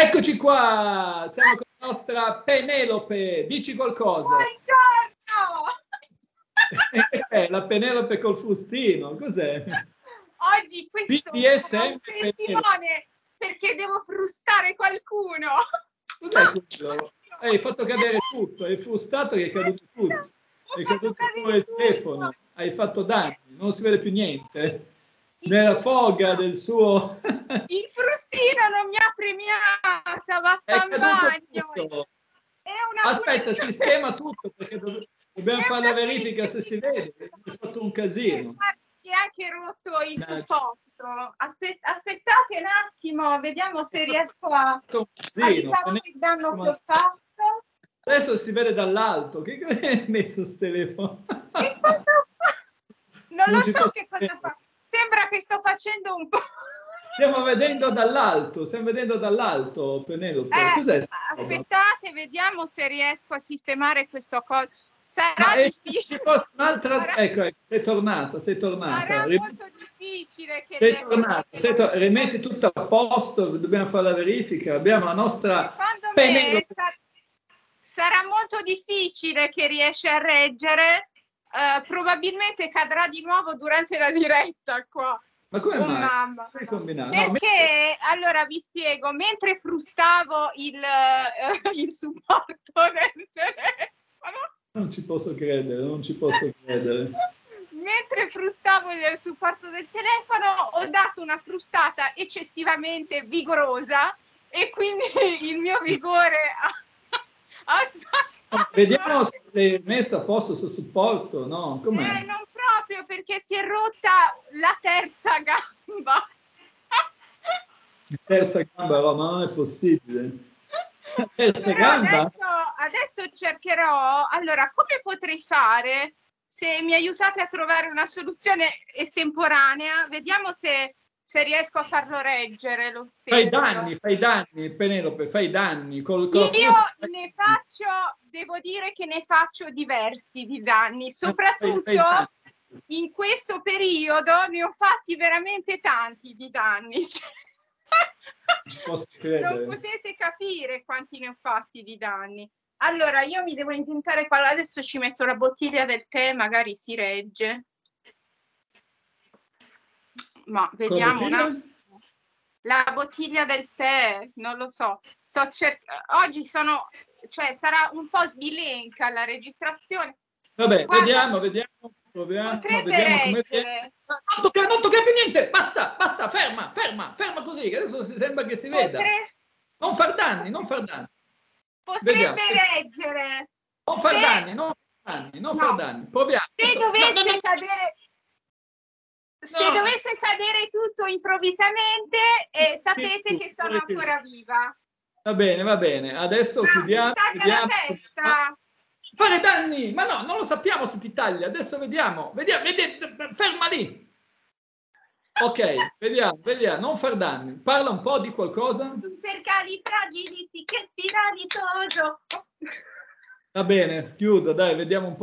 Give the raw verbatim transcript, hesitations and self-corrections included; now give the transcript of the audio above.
Eccoci qua, siamo con la nostra Penelope, dici qualcosa. Buongiorno! La Penelope col fustino, cos'è? Oggi questo è un testimone perché devo frustare qualcuno. Cos'è quello? Eh, hai fatto cadere tutto, hai frustato che è caduto tutto. Ho è caduto tutto il telefono, hai fatto danni, non si vede più niente. Nella foga del suo... Il frustino non mi ha premiata, vaffanbagno. Aspetta, sistema tutto, perché dobbiamo fare la verifica se si vede. Ho fatto un casino. Si è anche rotto il supporto. Aspet aspettate un attimo, vediamo se riesco a... Casino, a il danno che ho fatto. Adesso si vede dall'alto. Che hai messo sto telefono? Che cosa ho fatto? Non, non lo so che cosa ho fatto. Sembra che sto facendo un po'. Stiamo vedendo dall'alto, stiamo vedendo dall'alto, Penelope. Eh, Cos'è? Aspettate, vediamo se riesco a sistemare questo coso. Sarà Ma difficile. Un'altra... Sarà... Ecco, ecco, sei tornata, sei tornata. Sarà Rim... molto difficile che sei tornata. Sei to... Rimetti tutto a posto, dobbiamo fare la verifica. Abbiamo la nostra Secondo Penelope. Me sa... sarà molto difficile che riesce a reggere. Uh, probabilmente cadrà di nuovo durante la diretta qua. Ma come oh, mai? Mamma. Perché no, mentre... allora vi spiego, mentre frustavo il, uh, il supporto del telefono, non ci posso credere, non ci posso credere. Mentre frustavo il supporto del telefono ho dato una frustata eccessivamente vigorosa e quindi il mio vigore ha, ha spaccato. Vediamo se l'hai messa a posto sul supporto, no? Com'è? Eh, non proprio, perché si è rotta la terza gamba. La terza gamba, no, ma non è possibile. La terza Però gamba? Adesso, adesso cercherò, allora, come potrei fare, se mi aiutate a trovare una soluzione estemporanea, vediamo se... se riesco a farlo reggere lo stesso. Fai danni, fai danni, Penelope, fai danni. Col, col... Io ne faccio, devo dire che ne faccio diversi di danni, soprattutto fai, fai danni. In questo periodo ne ho fatti veramente tanti di danni. Non, non potete capire quanti ne ho fatti di danni. Allora, io mi devo inventare qua, adesso ci metto la bottiglia del tè, magari si regge. Ma vediamo una... la bottiglia del tè, non lo so. Sto cert... Oggi sono, cioè sarà un po' sbilenca la registrazione. Vabbè, Guarda, vediamo, vediamo. Proviamo, potrebbe vediamo reggere. Come... Non tocca, non tocca più niente, basta, basta, ferma, ferma, ferma così, che adesso sembra che si veda. Potre... Non far danni, non far danni. Potrebbe vediamo. reggere. Non far Se... danni, non far danni, non no. far danni. Proviamo. Se dovesse no, no, no. cadere... Se no. dovesse cadere tutto improvvisamente, eh, sapete che sono ancora viva. Va bene, va bene. Adesso no, chiudiamo. Mi taglia la testa. Fare danni! Ma no, non lo sappiamo se ti taglia. Adesso vediamo. Vediamo, vediamo. Ferma lì. Ok, vediamo, vediamo. Non far danni. Parla un po' di qualcosa. Supercalifragilistichespiralidoso. Va bene, chiudo, dai, vediamo un po'.